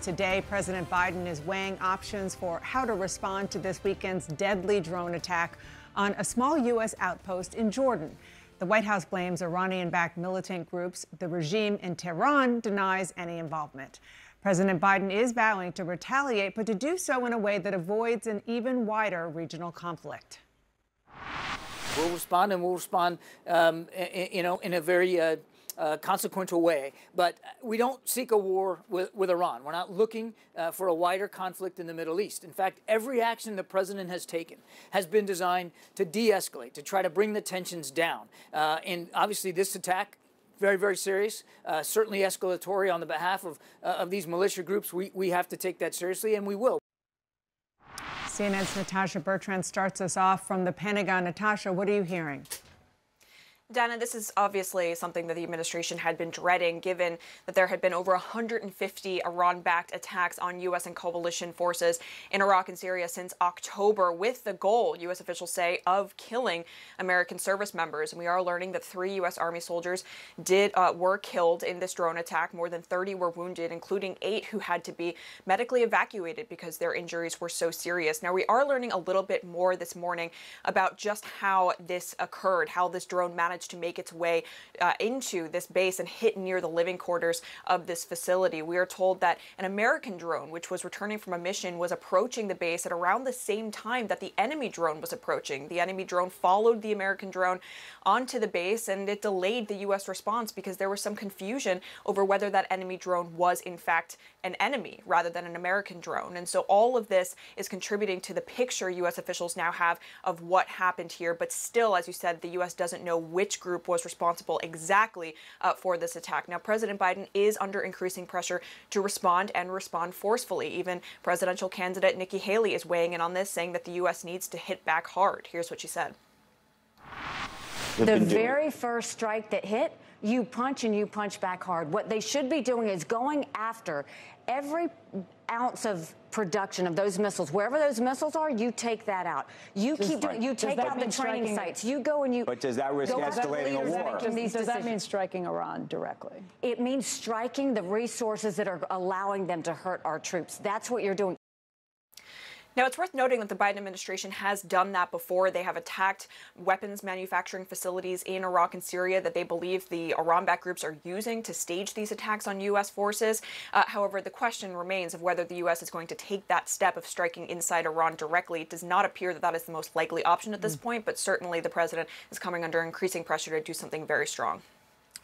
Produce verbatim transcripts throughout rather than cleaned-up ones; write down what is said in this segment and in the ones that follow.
Today, President Biden is weighing options for how to respond to this weekend's deadly drone attack on a small U S outpost in Jordan. The White House blames Iranian-backed militant groups. The regime in Tehran denies any involvement. President Biden is vowing to retaliate, but to do so in a way that avoids an even wider regional conflict. We'll respond, and we'll respond, um, you know, in a very uh, uh, consequential way. But we don't seek a war with, with Iran. We're not looking uh, for a wider conflict in the Middle East. In fact, every action the president has taken has been designed to de-escalate, to try to bring the tensions down. Uh, and obviously, this attack, very, very serious, uh, certainly escalatory on the behalf of, uh, of these militia groups. We, we have to take that seriously, and we will. C N N's Natasha Bertrand starts us off from the Pentagon. Natasha, what are you hearing? Donna, this is obviously something that the administration had been dreading, given that there had been over one hundred fifty Iran-backed attacks on U S and coalition forces in Iraq and Syria since October, with the goal, U S officials say, of killing American service members. And we are learning that three U S Army soldiers did uh, were killed in this drone attack. More than thirty were wounded, including eight who had to be medically evacuated because their injuries were so serious. Now, we are learning a little bit more this morning about just how this occurred, how this drone managed to make its way uh, into this base and hit near the living quarters of this facility. We are told that an American drone, which was returning from a mission, was approaching the base at around the same time that the enemy drone was approaching. The enemy drone followed the American drone onto the base, and it delayed the U S response because there was some confusion over whether that enemy drone was in fact an enemy rather than an American drone. And so all of this is contributing to the picture U S officials now have of what happened here. But still, as you said, the U S doesn't know which Which group was responsible exactly uh, for this attack. Now, President Biden is under increasing pressure to respond and respond forcefully. Even presidential candidate Nikki Haley is weighing in on this, saying that the U S needs to hit back hard. Here's what she said. The very first strike that hit, you punch and you punch back hard. What they should be doing is going after every ounce of production of those missiles. Wherever those missiles are, you take that out. You does, keep doing, you take out the training sites. You go and you. But does that risk escalating a war? Does, does, does that mean striking Iran directly? It means striking the resources that are allowing them to hurt our troops. That's what you're doing. Now, it's worth noting that the Biden administration has done that before. They have attacked weapons manufacturing facilities in Iraq and Syria that they believe the Iran-backed groups are using to stage these attacks on U S forces. Uh, however, the question remains of whether the U S is going to take that step of striking inside Iran directly. It does not appear that that is the most likely option at this mm. point, but certainly the president is coming under increasing pressure to do something very strong.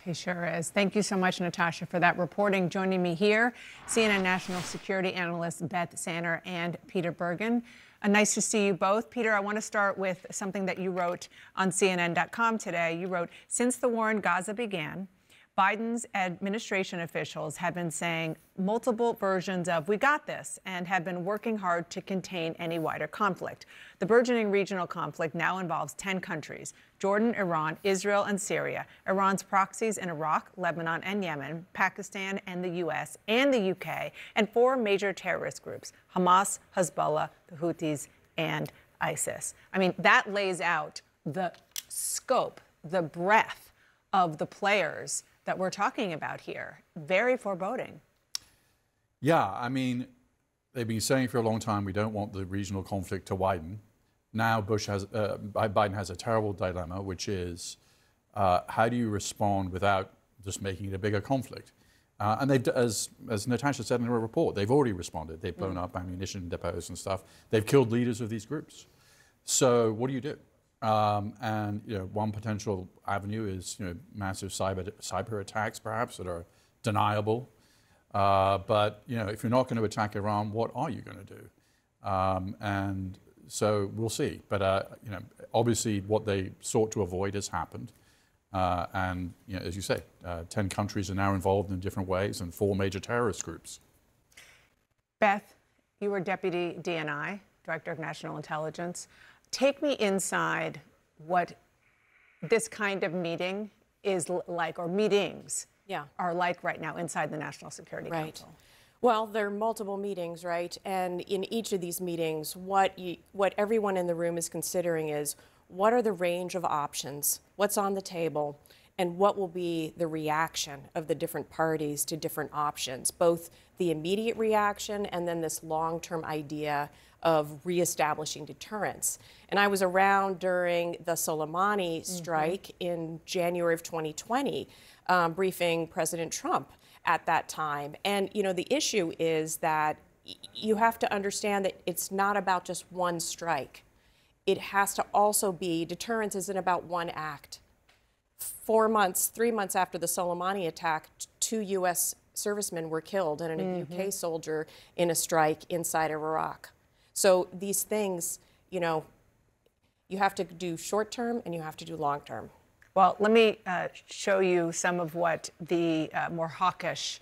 He sure is. Thank you so much, Natasha, for that reporting. Joining me here, C N N national security analysts Beth Sanner and Peter Bergen. Uh, nice to see you both. Peter, I want to start with something that you wrote on C N N dot com today. You wrote, since the war in Gaza began, Biden's administration officials have been saying multiple versions of "we got this" and have been working hard to contain any wider conflict. The burgeoning regional conflict now involves ten countries: Jordan, Iran, Israel, and Syria, Iran's proxies in Iraq, Lebanon, and Yemen, Pakistan, and the U S, and the U K, and four major terrorist groups: Hamas, Hezbollah, the Houthis, and ISIS. I mean, that lays out the scope, the breadth of the players that we're talking about here. Very foreboding. Yeah, I mean, they've been saying for a long time, we don't want the regional conflict to widen. Now Bush has, uh, Biden has a terrible dilemma, which is uh, how do you respond without just making it a bigger conflict? Uh, and they've, as, as Natasha said in her report, they've already responded. They've blown mm. up ammunition depots and stuff. They've killed leaders of these groups. So what do you do? Um, and you know, one potential avenue is you know massive cyber cyber attacks, perhaps, that are deniable. Uh, but you know, if you're not going to attack Iran, what are you going to do? Um, and so we'll see. But uh, you know, obviously, what they sought to avoid has happened. Uh, and you know, as you say, uh, ten countries are now involved in different ways, and four major terrorist groups. Beth, you were Deputy D N I, Director of National Intelligence. Take me inside what this kind of meeting is like, or meetings yeah. are like right now inside the National Security right. Council. Well, there are multiple meetings, right? And in each of these meetings, what, you, what everyone in the room is considering is, what are the range of options? What's on the table? and what will be the reaction of the different parties to different options, both the immediate reaction and then this long-term idea of reestablishing deterrence. And I was around during the Soleimani strike mm-hmm. in January of twenty twenty, um, briefing President Trump at that time. And, you know, the issue is that you have to understand that it's not about just one strike. It has to also be, deterrence isn't about one act. Four months, three months after the Soleimani attack, two U S servicemen were killed and a mm-hmm. U K soldier in a strike inside of Iraq. So these things, you know, you have to do short term and you have to do long term. Well, let me uh, show you some of what the uh, more hawkish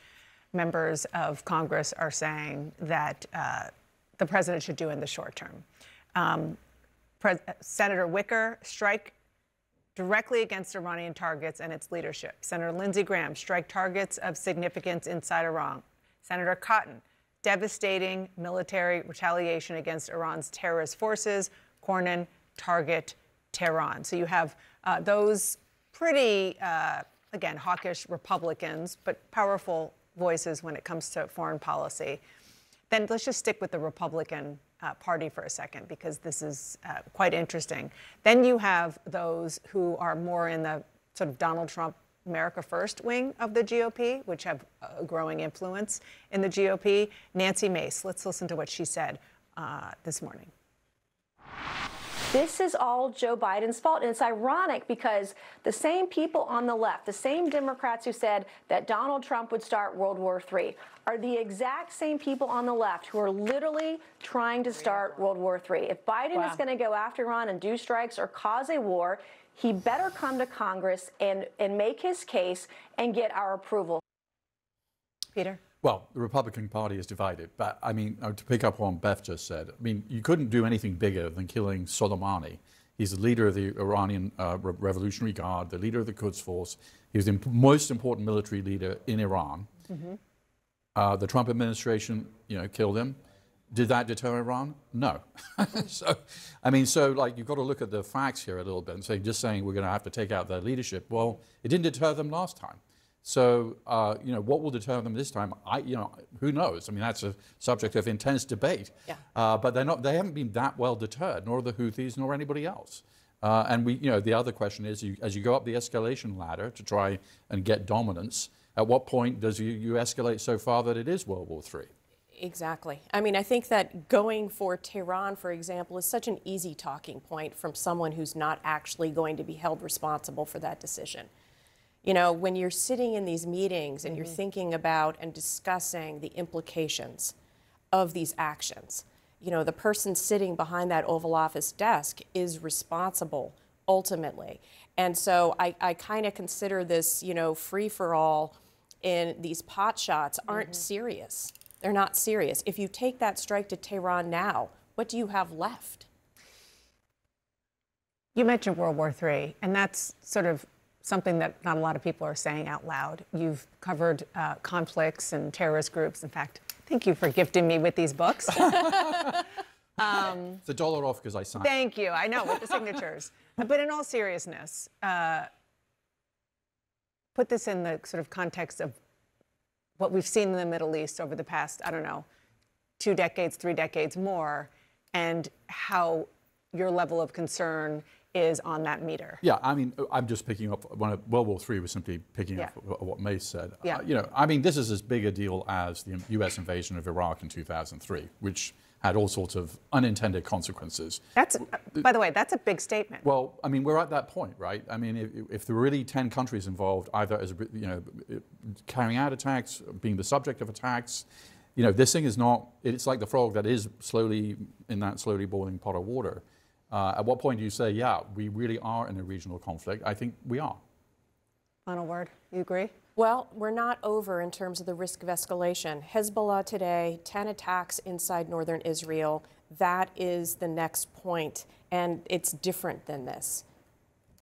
members of Congress are saying that uh, the president should do in the short term. Um, Pre- Senator Wicker, strike directly against Iranian targets and its leadership. Senator Lindsey Graham, strike targets of significance inside Iran. Senator Cotton, devastating military retaliation against Iran's terrorist forces. Cornyn, target Tehran. So you have uh, those pretty, uh, again, hawkish Republicans, but powerful voices when it comes to foreign policy. Then let's just stick with the Republican Uh, party for a second, because this is uh, quite interesting. Then you have those who are more in the sort of Donald Trump, America First wing of the G O P, which have a growing influence in the G O P. Nancy Mace, let's listen to what she said uh, this morning. This is all Joe Biden's fault, and it's ironic because the same people on the left, the same Democrats who said that Donald Trump would start World War Three, are the exact same people on the left who are literally trying to start World War Three. If Biden wow. is going to go after Iran and do strikes or cause a war, he better come to Congress and, and make his case and get our approval. Peter? Well, the Republican Party is divided, but I mean, to pick up on what Beth just said, I mean, you couldn't do anything bigger than killing Soleimani. He's the leader of the Iranian uh, Revolutionary Guard, the leader of the Quds Force. He was the imp- most important military leader in Iran. Mm-hmm. uh, the Trump administration, you know, killed him. Did that deter Iran? No. So, I mean, so like you've got to look at the facts here a little bit and say, just saying we're going to have to take out their leadership. Well, it didn't deter them last time. So, uh, you know, what will deter them this time? I, you know, who knows? I mean, that's a subject of intense debate. Yeah. Uh, but they're not, they haven't been that well deterred, nor the Houthis, nor anybody else. Uh, and we, you know, the other question is, you, as you go up the escalation ladder to try and get dominance, at what point does you, you escalate so far that it is World War Three? Exactly. I mean, I think that going for Tehran, for example, is such an easy talking point from someone who's not actually going to be held responsible for that decision. You know, when you're sitting in these meetings and mm-hmm. you're thinking about and discussing the implications of these actions, you know, the person sitting behind that Oval Office desk is responsible ultimately. And so I, I kind of consider this, you know, free-for-all in these pot shots aren't mm-hmm. serious. They're not serious. If you take that strike to Tehran now, what do you have left? You mentioned World War Three, and that's sort of something that not a lot of people are saying out loud. You've covered uh, conflicts and terrorist groups. In fact, thank you for gifting me with these books. um, it's a dollar off because I signed. Thank you. I know, with the signatures. But in all seriousness, uh, put this in the sort of context of what we've seen in the Middle East over the past, I don't know, two decades, three decades more, and how your level of concern is on that meter. Yeah, I mean, I'm just picking up, when World War Three was simply picking yeah. up what Mace said. Yeah. Uh, you know, I mean, this is as big a deal as the U S invasion of Iraq in two thousand three, which had all sorts of unintended consequences. That's, by the way, that's a big statement. Well, I mean, we're at that point, right? I mean, if, if there were really ten countries involved, either as, you know, carrying out attacks, being the subject of attacks, you know, this thing is not, it's like the frog that is slowly in that slowly boiling pot of water. Uh, at what point do you say, yeah, we really are in a regional conflict? I think we are. Final word. You agree? Well, we're not over in terms of the risk of escalation. Hezbollah today, ten attacks inside northern Israel. That is the next point, and it's different than this.